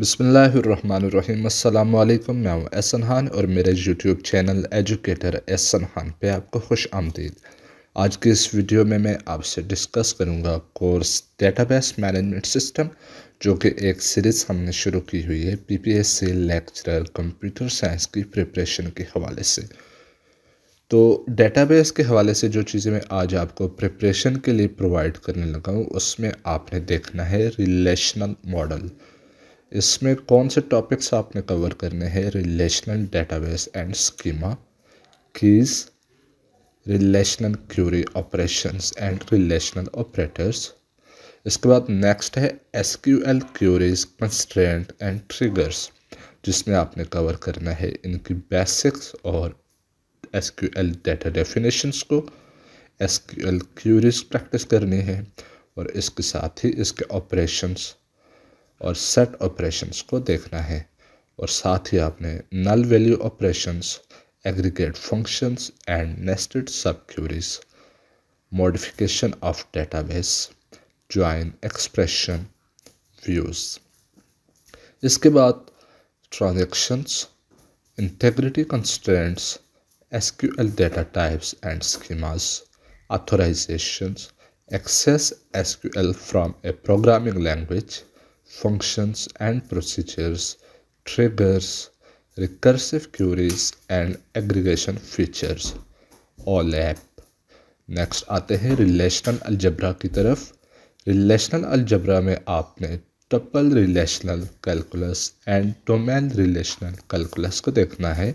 बिस्मिल्लाहिर रहमानिर रहीम। अस्सलामु अलैकुम। मैं हूँ एसन हान और मेरे YouTube चैनल एजुकेटर एसन हान पे आपको खुश आमदीद। आज के इस वीडियो में मैं आपसे डिस्कस करूँगा कोर्स डेटाबेस मैनेजमेंट सिस्टम, जो कि एक सीरीज़ हमने शुरू की हुई है PPSC लेक्चरर कंप्यूटर साइंस की प्रिपरेशन के हवाले से। तो डेटाबेस के हवाले से जो चीज़ें मैं आज आपको प्रिपरेशन के लिए प्रोवाइड करने लगा हूँ, उसमें आपने देखना है रिलेशनल मॉडल। इसमें कौन से टॉपिक्स आपने कवर करने हैं? Relational database and schema, keys, relational query operations and relational operators. इसके बाद नेक्स्ट है SQL queries, constraint and triggers, जिसमें आपने कवर करना है इनकी बेसिक्स और SQL डेटा डेफिनेशंस को। SQL क्यूरीज प्रैक्टिस करनी है और इसके साथ ही इसके ऑपरेशंस और सेट ऑपरेशंस को देखना है, और साथ ही आपने null value operations, aggregate functions and nested सब curies, modification of database, join expression, views. इसके बाद transactions, integrity constraints, SQL data types and schemas, ऑथराइजेशंस, access SQL from a programming language, functions and procedures, triggers, recursive queries and aggregation features, all app। Next आते हैं relational अलजब्रा की तरफ। Relational algebra में आपने tuple relational calculus and domain relational calculus को देखना है,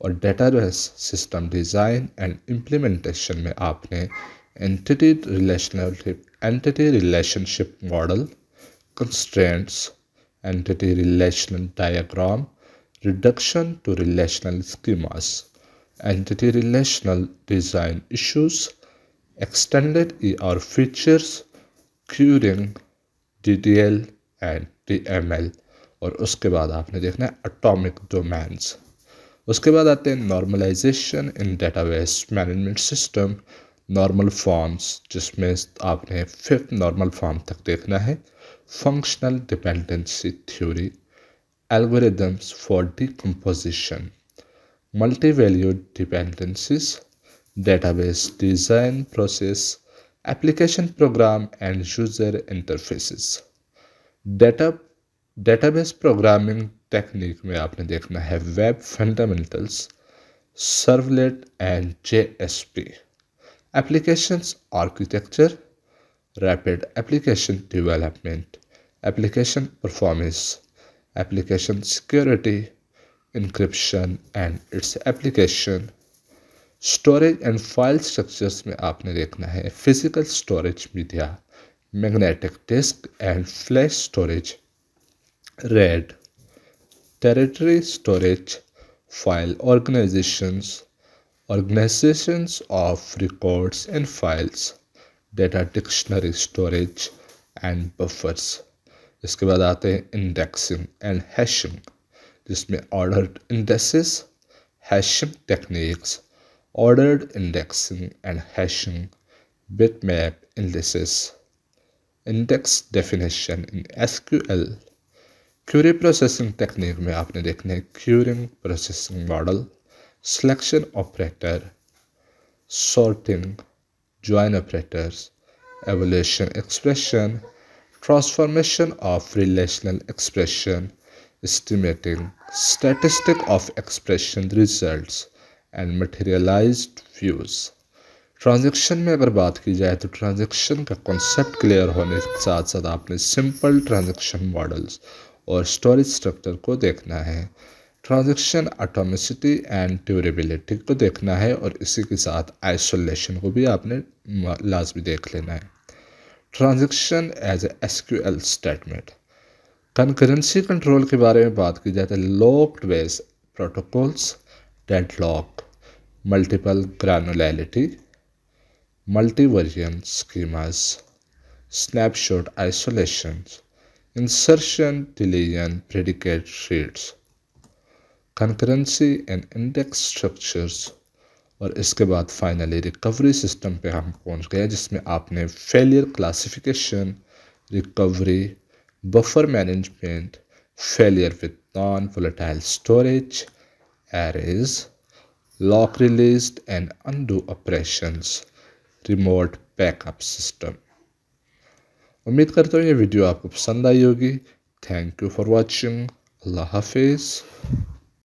और database system design and implementation में आपने entity relationship model, constraints, entity relational diagram, reduction to relational schemas, entity relational design issues, extended ER features, queuing, DDL and DML। और उसके बाद आपने देखना है atomic domains। उसके बाद आते हैं normalization in database management system, normal forms, जिसमें आपने 5th normal form तक देखना है, functional dependency theory, algorithms for decomposition, multi-valued dependencies, database design process, application program and user interfaces। database programming technique में आपने देखना है web fundamentals, servlet and JSP, applications architecture, rapid application development, application performance, application security, encryption and its application, storage and file structures में आपने देखना है physical storage media, magnetic disk and flash storage, RAID, territory storage, file organizations, organizations of records and files, data dictionary storage and buffers. इसके बाद आते हैं indexing and hashing, जिसमें ordered indexes, hashing techniques, ordered indexing and hashing, bitmap indexes, index definition in SQL, query processing technique में आपने देखने querying processing model, selection operator, sorting, join operators, evaluation expression, transformation of relational expression, estimating, statistic of expression results and materialized views। Transaction में अगर बात की जाए तो transaction का कॉन्सेप्ट क्लियर होने के साथ साथ आपने सिंपल ट्रांजेक्शन मॉडल्स और स्टोरेज स्ट्रक्चर को देखना है, ट्रांजैक्शन एटॉमिसिटी एंड ड्यूरेबिलिटी को देखना है, और इसी के साथ आइसोलेशन को भी आपने लाजमी देख लेना है। Transaction as a SQL statement. Concurrency control के बारे में बात की जाए तो locked base protocols, deadlock, multiple granularity, multivariant schemas, snapshot isolation, insertion, deletion, predicate sheets, concurrency and index structures. और इसके बाद फाइनली रिकवरी सिस्टम पे हम पहुंच गए, जिसमें आपने failure classification, recovery, buffer management, failure with non-volatile storage, arrays, lock release and undo operations, remote backup system. उम्मीद करता हूँ ये वीडियो आपको पसंद आई होगी. Thank you for watching. अल्लाह हाफिज.